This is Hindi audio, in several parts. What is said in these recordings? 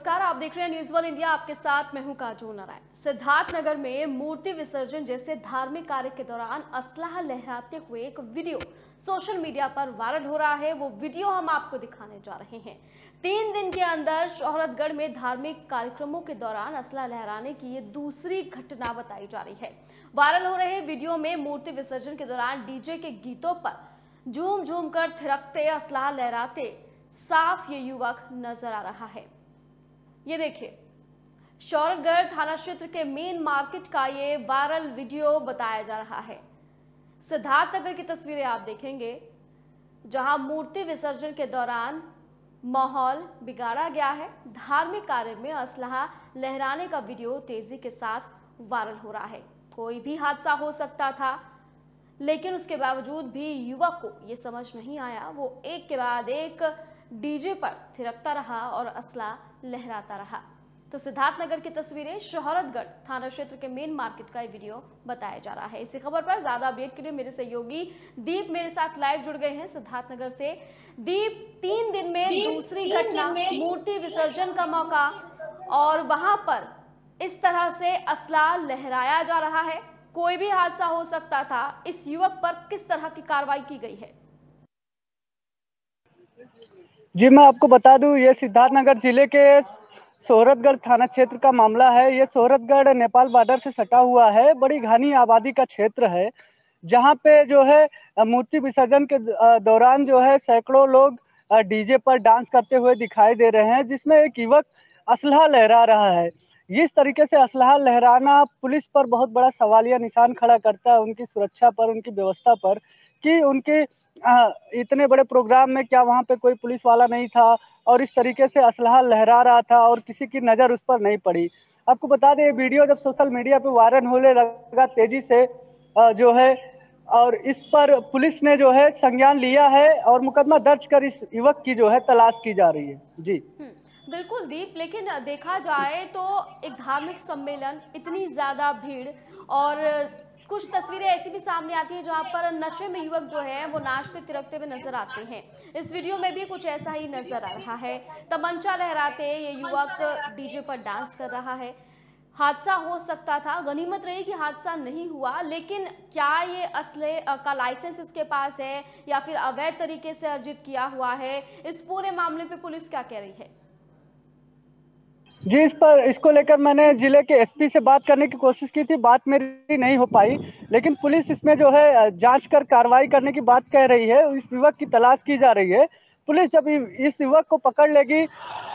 नमस्कार, आप देख रहे हैं न्यूज वन इंडिया। आपके साथ मैं हूं काजोल नारायण। सिद्धार्थनगर में मूर्ति विसर्जन जैसे धार्मिक कार्य के दौरान असलाह लहराते हुए एक वीडियो सोशल मीडिया पर वायरल हो रहा है। वो वीडियो हम आपको दिखाने जा रहे हैं। 3 दिन के अंदर शोहरतगढ़ में धार्मिक कार्यक्रमों के दौरान असलाह लहराने की ये दूसरी घटना बताई जा रही है। वायरल हो रहे वीडियो में मूर्ति विसर्जन के दौरान डीजे के गीतों पर झूम झूम कर थिरकते असलाह लहराते साफ ये युवक नजर आ रहा है। ये देखिए, शोहरतगढ़ थाना क्षेत्र के मेन मार्केट का ये वायरल वीडियो बताया जा रहा है। सिद्धार्थनगर की तस्वीरें आप देखेंगे, जहां मूर्ति विसर्जन के दौरान माहौल बिगाड़ा गया है। धार्मिक कार्य में असलाह लहराने का वीडियो तेजी के साथ वायरल हो रहा है। कोई भी हादसा हो सकता था, लेकिन उसके बावजूद भी युवक को ये समझ नहीं आया। वो एक के बाद एक डीजे पर थिरकता रहा और असलाह लहराता रहा। तो सिद्धार्थनगर की तस्वीरें शोहरतगढ़ थाना क्षेत्र के मेन मार्केट का ये वीडियो बताया जा रहा है। इसी खबर पर ज्यादा अपडेट के लिए मेरे सहयोगी दीप मेरे साथ लाइव जुड़ गए हैं सिद्धार्थनगर से। दीप, 3 दिन में दूसरी घटना, मूर्ति विसर्जन का मौका और वहां पर इस तरह से असलाह लहराया जा रहा है। कोई भी हादसा हो सकता था। इस युवक पर किस तरह की कार्रवाई की गई है? जी, मैं आपको बता दूं, ये सिद्धार्थनगर जिले के शोहरतगढ़ थाना क्षेत्र का मामला है। ये शोहरतगढ़ नेपाल बॉर्डर से सटा हुआ है। बड़ी घनी आबादी का क्षेत्र है, जहाँ पे जो है मूर्ति विसर्जन के दौरान जो है सैकड़ों लोग डीजे पर डांस करते हुए दिखाई दे रहे हैं, जिसमें एक युवक असलाह लहरा रहा है। इस तरीके से असलाह लहराना पुलिस पर बहुत बड़ा सवालिया निशान खड़ा करता है, उनकी सुरक्षा पर, उनकी व्यवस्था पर, कि उनके इतने बड़े प्रोग्राम में क्या वहाँ पे कोई पुलिस वाला नहीं था और इस तरीके से असलाह लहरा रहा था और किसी की नज़र उस पर नहीं पड़ी। आपको बता दें, ये वीडियो जब सोशल मीडिया पे वायरल होने लगा तेजी से जो है, और इस पर पुलिस ने जो है संज्ञान लिया है और मुकदमा दर्ज कर इस युवक की जो है तलाश की जा रही है। जी बिल्कुल दीप, लेकिन देखा जाए तो एक धार्मिक सम्मेलन, इतनी ज़्यादा भीड़, और कुछ तस्वीरें ऐसी भी सामने आती है जहाँ पर नशे में युवक जो है वो नाचते तिरकते हुए नजर आते हैं। इस वीडियो में भी कुछ ऐसा ही नजर आ रहा है। तमंचा लहराते ये युवक डीजे पर डांस कर रहा है। हादसा हो सकता था, गनीमत रही कि हादसा नहीं हुआ, लेकिन क्या ये असले का लाइसेंस इसके पास है या फिर अवैध तरीके से अर्जित किया हुआ है? इस पूरे मामले पे पुलिस क्या कह रही है? जी, इसको लेकर मैंने जिले के एसपी से बात करने की कोशिश की थी, बात मेरी नहीं हो पाई, लेकिन पुलिस इसमें जो है जांच कर कार्रवाई करने की बात कह रही है। इस युवक की तलाश की जा रही है। पुलिस जब इस युवक को पकड़ लेगी,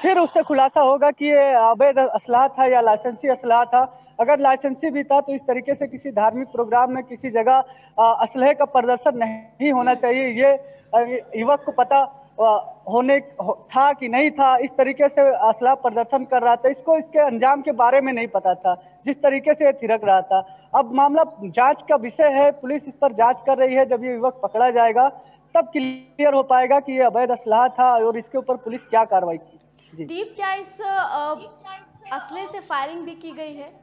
फिर उससे खुलासा होगा कि ये अवैध असलाह था या लाइसेंसी असलाह था। अगर लाइसेंसी भी था तो इस तरीके से किसी धार्मिक प्रोग्राम में किसी जगह असलहे का प्रदर्शन नहीं होना चाहिए। ये युवक को पता होने था कि नहीं था, इस तरीके से असलाह प्रदर्शन कर रहा था। इसको इसके अंजाम के बारे में नहीं पता था, जिस तरीके से थिरक रहा था। अब मामला जांच का विषय है, पुलिस इस पर जांच कर रही है। जब ये युवक पकड़ा जाएगा तब क्लियर हो पाएगा कि ये अवैध असलाह था और इसके ऊपर पुलिस क्या कार्रवाई की। दीप, क्या इस असले से फायरिंग भी की गई है?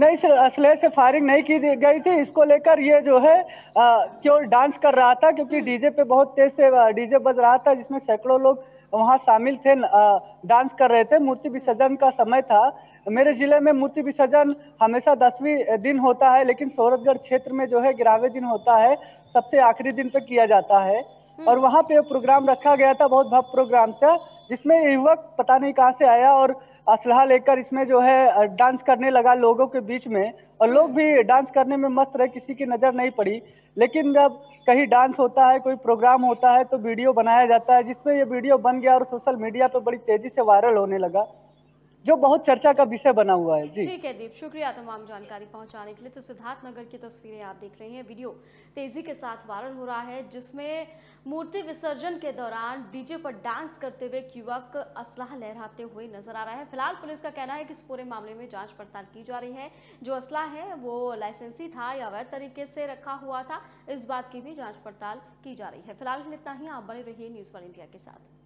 नहीं, सर, असले से फायरिंग नहीं की गई थी। इसको लेकर ये जो है क्यों डांस कर रहा था, क्योंकि डीजे पे बहुत तेज से डीजे बज रहा था, जिसमें सैकड़ों लोग वहाँ शामिल थे, डांस कर रहे थे। मूर्ति विसर्जन का समय था। मेरे जिले में मूर्ति विसर्जन हमेशा 10वें दिन होता है, लेकिन शोहरतगढ़ क्षेत्र में जो है 11वें दिन होता है, सबसे आखिरी दिन पे किया जाता है। और वहाँ पे प्रोग्राम रखा गया था, बहुत भव्य प्रोग्राम था, जिसमें युवक पता नहीं कहाँ से आया और असलाह लेकर इसमें जो है डांस करने लगा लोगों के बीच में, और लोग भी डांस करने में मस्त रहे, किसी की नज़र नहीं पड़ी। लेकिन जब कहीं डांस होता है, कोई प्रोग्राम होता है, तो वीडियो बनाया जाता है, जिसमें ये वीडियो बन गया और सोशल मीडिया पर बड़ी तेजी से वायरल होने लगा, जो बहुत चर्चा का विषय बना हुआ है। जी ठीक है दीप, शुक्रिया तमाम जानकारी पहुंचाने के लिए। तो सिद्धार्थनगर की तस्वीरें आप देख रहे हैं। वीडियो तेजी के साथ वायरल हो रहा है, जिसमें मूर्ति विसर्जन के दौरान डीजे पर डांस करते हुए एक युवक असलाह लहराते हुए नजर आ रहा है। फिलहाल पुलिस का कहना है कि इस पूरे मामले में जांच पड़ताल की जा रही है। जो असलाह है वो लाइसेंसी था या अवैध तरीके से रखा हुआ था, इस बात की भी जाँच पड़ताल की जा रही है। फिलहाल इतना ही। आप बने रहिए न्यूज वन इंडिया के साथ।